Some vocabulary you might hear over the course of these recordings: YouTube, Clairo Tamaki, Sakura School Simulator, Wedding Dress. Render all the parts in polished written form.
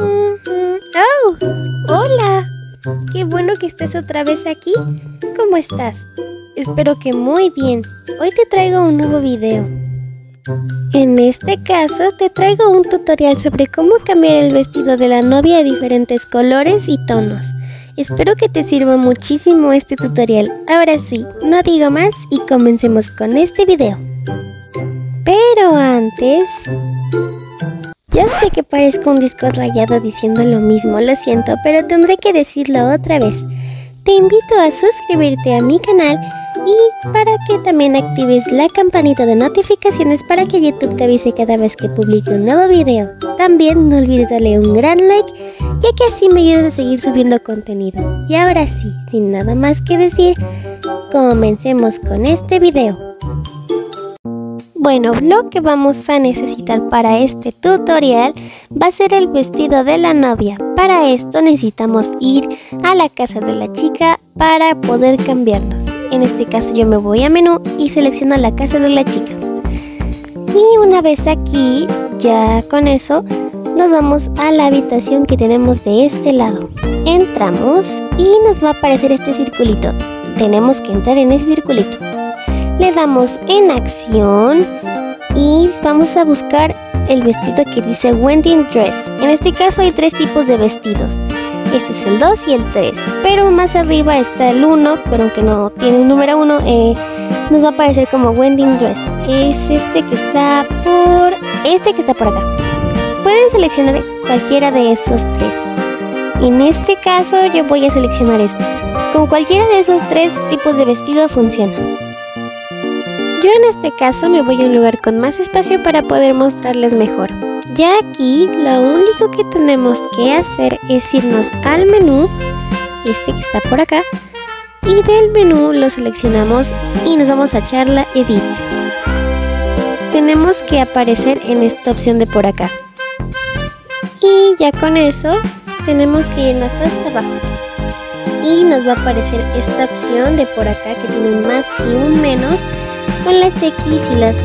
¡Oh! ¡Hola! ¡Qué bueno que estés otra vez aquí! ¿Cómo estás? Espero que muy bien. Hoy te traigo un nuevo video. En este caso, te traigo un tutorial sobre cómo cambiar el vestido de la novia de diferentes colores y tonos. Espero que te sirva muchísimo este tutorial. Ahora sí, no digo más y comencemos con este video. Pero antes... Ya sé que parezco un disco rayado diciendo lo mismo, lo siento, pero tendré que decirlo otra vez. Te invito a suscribirte a mi canal y para que también actives la campanita de notificaciones para que YouTube te avise cada vez que publique un nuevo video. También no olvides darle un gran like, ya que así me ayudas a seguir subiendo contenido. Y ahora sí, sin nada más que decir, comencemos con este video. Bueno, lo que vamos a necesitar para este tutorial va a ser el vestido de la novia. Para esto necesitamos ir a la casa de la chica para poder cambiarnos. En este caso yo me voy a menú y selecciono la casa de la chica. Y una vez aquí, ya con eso, nos vamos a la habitación que tenemos de este lado. Entramos y nos va a aparecer este circulito. Tenemos que entrar en ese circulito. Le damos en acción y vamos a buscar el vestido que dice Wedding Dress. En este caso hay tres tipos de vestidos. Este es el 2 y el 3. Pero más arriba está el 1, pero aunque no tiene un número 1, nos va a aparecer como Wedding Dress. Es este que está por acá. Pueden seleccionar cualquiera de esos tres. En este caso yo voy a seleccionar este. Con cualquiera de esos tres tipos de vestido funciona. Yo en este caso me voy a un lugar con más espacio para poder mostrarles mejor. Ya aquí lo único que tenemos que hacer es irnos al menú, este que está por acá, y del menú lo seleccionamos y nos vamos a charla edit. Tenemos que aparecer en esta opción de por acá. Y ya con eso tenemos que irnos hasta abajo. Y nos va a aparecer esta opción de por acá que tiene un más y un menos, con las X y las Y,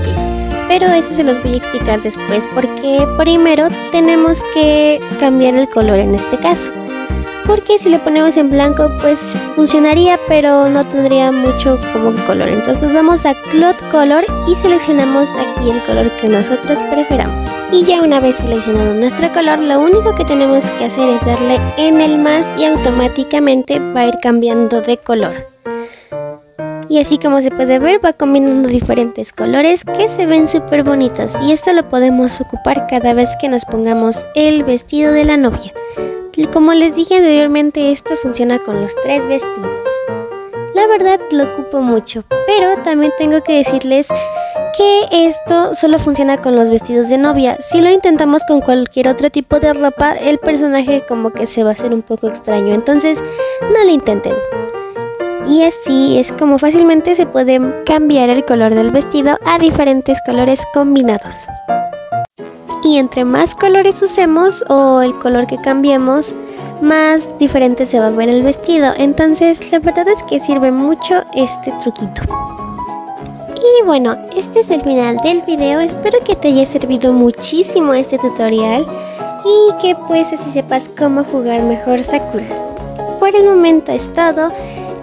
pero eso se los voy a explicar después porque primero tenemos que cambiar el color en este caso, porque si le ponemos en blanco pues funcionaría pero no tendría mucho como color. Entonces vamos a Cloud Color y seleccionamos aquí el color que nosotros preferamos. Y ya una vez seleccionado nuestro color, lo único que tenemos que hacer es darle en el más y automáticamente va a ir cambiando de color. Y así como se puede ver, va combinando diferentes colores que se ven súper bonitos. Y esto lo podemos ocupar cada vez que nos pongamos el vestido de la novia. Como les dije anteriormente, esto funciona con los tres vestidos. La verdad lo ocupo mucho, pero también tengo que decirles que esto solo funciona con los vestidos de novia. Si lo intentamos con cualquier otro tipo de ropa, el personaje como que se va a hacer un poco extraño. Entonces, no lo intenten. Y así es como fácilmente se puede cambiar el color del vestido a diferentes colores combinados. Y entre más colores usemos o el color que cambiemos, más diferente se va a ver el vestido. Entonces la verdad es que sirve mucho este truquito. Y bueno, este es el final del video. Espero que te haya servido muchísimo este tutorial y que pues así sepas cómo jugar mejor Sakura. Por el momento es todo.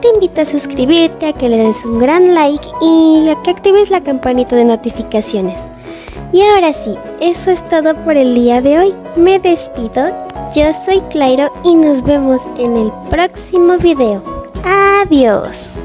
Te invito a suscribirte, a que le des un gran like y a que actives la campanita de notificaciones. Y ahora sí, eso es todo por el día de hoy. Me despido, yo soy Clairo y nos vemos en el próximo video. Adiós.